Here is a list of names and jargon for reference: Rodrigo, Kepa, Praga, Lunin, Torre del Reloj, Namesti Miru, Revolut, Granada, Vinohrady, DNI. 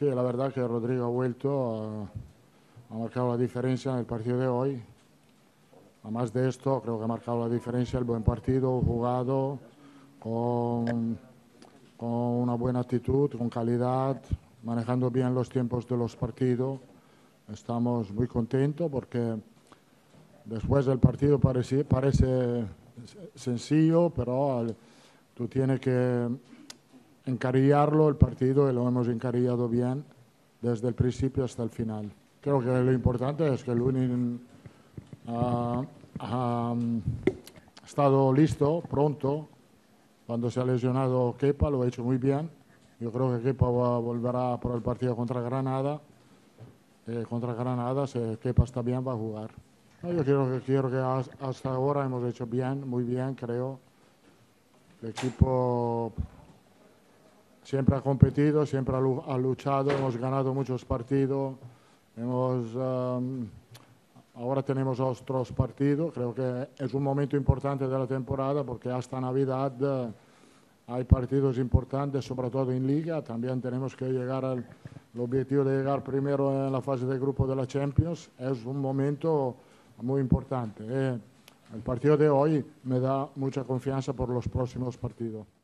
Sí, la verdad que Rodrigo ha vuelto, ha marcado la diferencia en el partido de hoy. Además de esto, creo que ha marcado la diferencia el buen partido jugado, con una buena actitud, con calidad, manejando bien los tiempos de los partidos. Estamos muy contentos porque después del partido parece sencillo, pero tú tienes que encarillarlo el partido y lo hemos encarillado bien desde el principio hasta el final. Creo que lo importante es que el Lunin ha estado listo pronto. Cuando se ha lesionado Kepa lo ha hecho muy bien. Yo creo que Kepa volverá por el partido contra Granada. Si Kepa está bien, va a jugar. No, yo quiero que hasta ahora hemos hecho bien, muy bien, creo. El equipo siempre ha competido, siempre ha luchado, hemos ganado muchos partidos. Ahora tenemos otros partidos. Creo que es un momento importante de la temporada porque hasta Navidad hay partidos importantes, sobre todo en Liga. También tenemos que llegar al objetivo de llegar primero en la fase de grupo de la Champions. Es un momento muy importante. El partido de hoy me da mucha confianza por los próximos partidos.